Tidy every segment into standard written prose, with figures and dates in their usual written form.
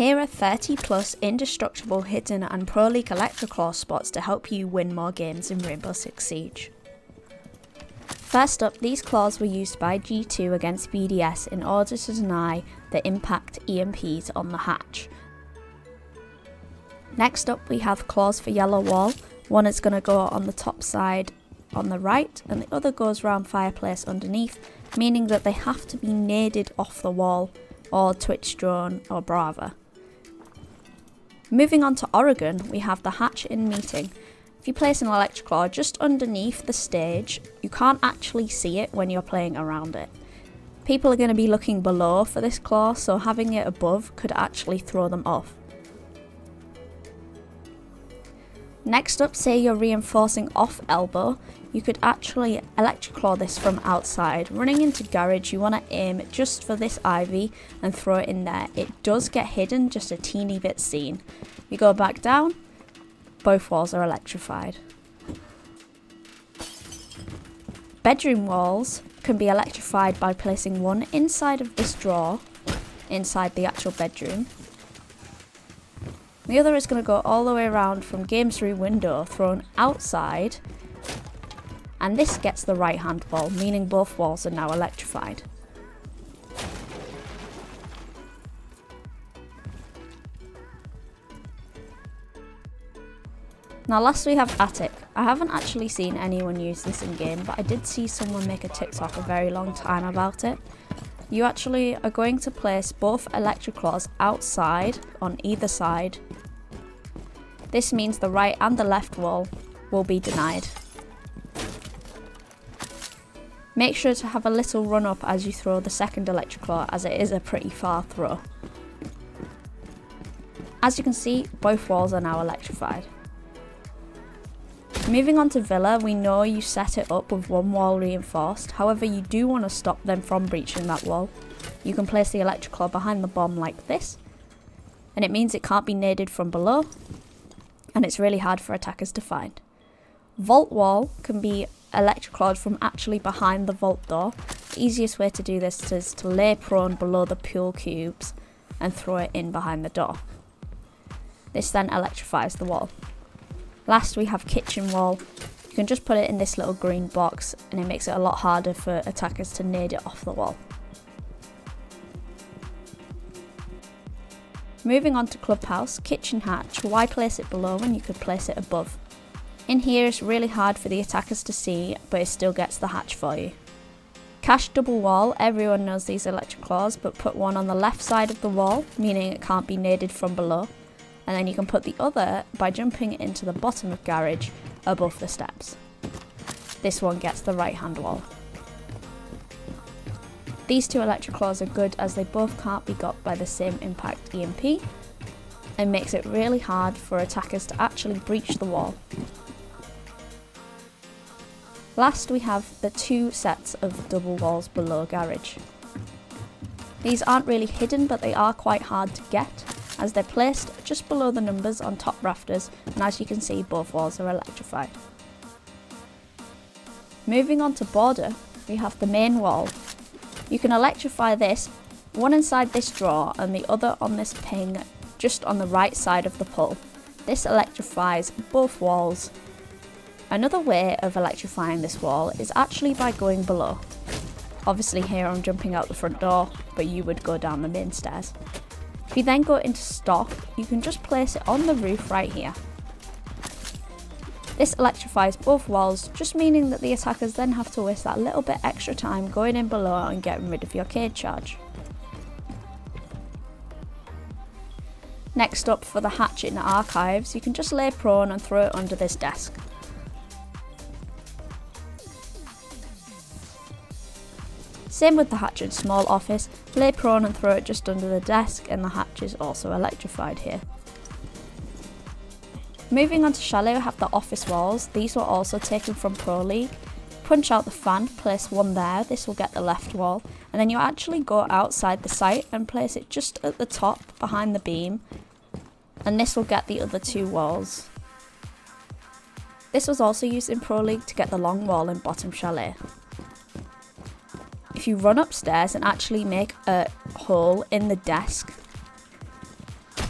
Here are 30 plus indestructible, hidden and pro league Electroclaw spots to help you win more games in Rainbow Six Siege. First up, these claws were used by G2 against BDS in order to deny the impact EMPs on the hatch. Next up we have claws for yellow wall. One is going to go on the top side on the right and the other goes round fireplace underneath, meaning that they have to be naded off the wall or Twitch drone or Brava. Moving on to Oregon, we have the hatch in meeting. If you place an Electroclaw just underneath the stage, you can't actually see it when you're playing around it. People are going to be looking below for this claw, so having it above could actually throw them off. Next up, say you're reinforcing off elbow, you could actually Electroclaw this from outside. Running into garage, you want to aim just for this ivy and throw it in there. It does get hidden, just a teeny bit seen. You go back down, both walls are electrified. Bedroom walls can be electrified by placing one inside of this drawer, inside the actual bedroom. The other is going to go all the way around from games room window, thrown outside, and this gets the right hand wall, meaning both walls are now electrified. Now last we have attic. I haven't actually seen anyone use this in game, but I did see someone make a TikTok a very long time about it. You actually are going to place both Electroclaws outside on either side. This means the right and the left wall will be denied. Make sure to have a little run up as you throw the second Electroclaw, as it is a pretty far throw. As you can see, both walls are now electrified. Moving on to Villa, we know you set it up with one wall reinforced, however you do want to stop them from breaching that wall. You can place the Electroclaw behind the bomb like this, and it means it can't be naded from below, and it's really hard for attackers to find. Vault wall can be Electroclawed from actually behind the vault door. The easiest way to do this is to lay prone below the pool cubes and throw it in behind the door. This then electrifies the wall. Last we have kitchen wall. You can just put it in this little green box and it makes it a lot harder for attackers to nade it off the wall. Moving on to clubhouse, kitchen hatch, why place it below when you could place it above? In here it's really hard for the attackers to see, but it still gets the hatch for you. Cache double wall, everyone knows these Electroclaws, but put one on the left side of the wall, meaning it can't be naded from below. And then you can put the other by jumping into the bottom of garage above the steps. This one gets the right hand wall. These two Electroclaws are good as they both can't be got by the same impact EMP, and makes it really hard for attackers to actually breach the wall. Last we have the two sets of double walls below garage. These aren't really hidden, but they are quite hard to get, as they're placed just below the numbers on top rafters, and as you can see, both walls are electrified. Moving on to border, we have the main wall. You can electrify this, one inside this drawer and the other on this ping just on the right side of the pole. This electrifies both walls. Another way of electrifying this wall is actually by going below. Obviously here I'm jumping out the front door, but you would go down the main stairs. If you then go into stock, you can just place it on the roof right here. This electrifies both walls, just meaning that the attackers then have to waste that little bit extra time going in below and getting rid of your Kaid charge. Next up, for the hatch in the archives, you can just lay prone and throw it under this desk. Same with the hatch in small office, lay prone and throw it just under the desk, and the hatch is also electrified here. Moving on to chalet, we have the office walls. These were also taken from Pro League. Punch out the fan, place one there, this will get the left wall, and then you actually go outside the site and place it just at the top behind the beam, and this will get the other two walls. This was also used in Pro League to get the long wall in bottom chalet. If you run upstairs and actually make a hole in the desk,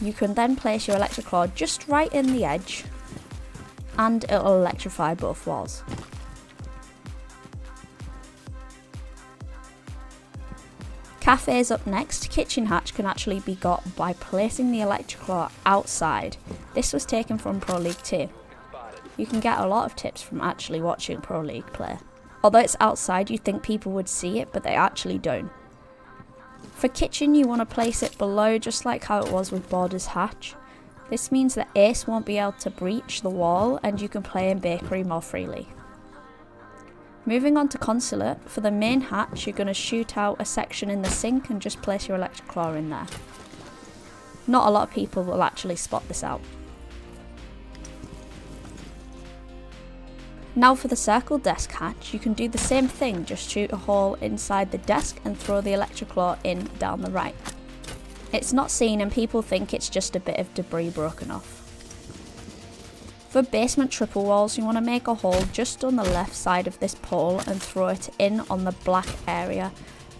you can then place your Electroclaw just right in the edge and it'll electrify both walls. Cafe's up next. Kitchen Hatch can actually be got by placing the Electroclaw outside. This was taken from Pro League 2. You can get a lot of tips from actually watching Pro League play. Although it's outside, you'd think people would see it, but they actually don't. For Kitchen, you want to place it below, just like how it was with Border's Hatch. This means that Ace won't be able to breach the wall and you can play in Bakery more freely. Moving on to Consulate, for the main hatch you're going to shoot out a section in the sink and just place your Electroclaw in there. Not a lot of people will actually spot this out. Now for the circle desk hatch, you can do the same thing, just shoot a hole inside the desk and throw the Electroclaw in down the right. It's not seen and people think it's just a bit of debris broken off. For basement triple walls, you want to make a hole just on the left side of this pole and throw it in on the black area.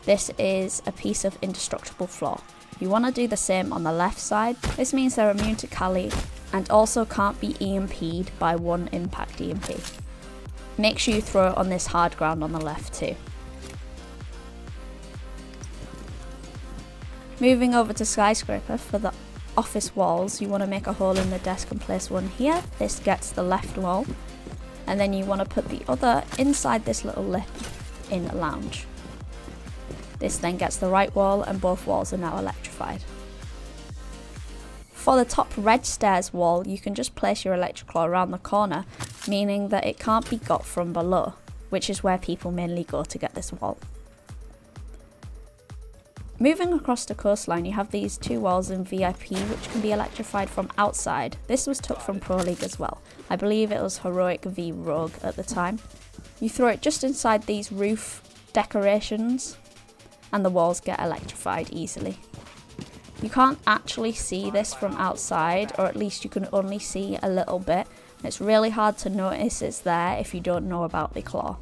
This is a piece of indestructible floor. You want to do the same on the left side. This means they're immune to Cali and also can't be EMP'd by one impact EMP. Make sure you throw it on this hard ground on the left too. Moving over to Skyscraper, for the office walls, you want to make a hole in the desk and place one here. This gets the left wall, and then you want to put the other inside this little lip in a lounge. This then gets the right wall and both walls are now electrified. For the top red stairs wall, you can just place your Electroclaw around the corner, meaning that it can't be got from below, which is where people mainly go to get this wall. Moving across the coastline, you have these two walls in VIP which can be electrified from outside. This was took from Pro League as well. I believe it was Heroic v Rogue at the time. You throw it just inside these roof decorations and the walls get electrified easily. You can't actually see this from outside, or at least you can only see a little bit. It's really hard to notice it's there if you don't know about the claw.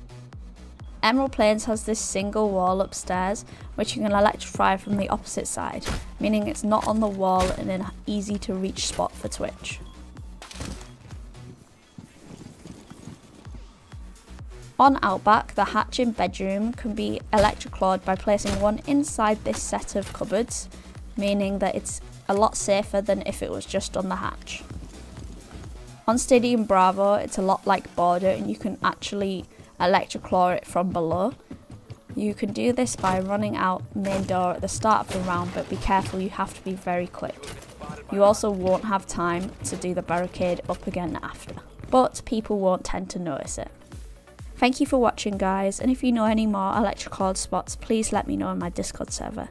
Emerald Plains has this single wall upstairs which you can electrify from the opposite side, meaning it's not on the wall and an easy to reach spot for Twitch. On Outback, the hatch in bedroom can be electroclawed by placing one inside this set of cupboards, meaning that it's a lot safer than if it was just on the hatch. On Stadium Bravo, it's a lot like Border and you can actually Electroclaw it from below. You can do this by running out main door at the start of the round, but be careful, you have to be very quick. You also won't have time to do the barricade up again after, but people won't tend to notice it. Thank you for watching, guys, and if you know any more Electroclaw spots, please let me know in my Discord server,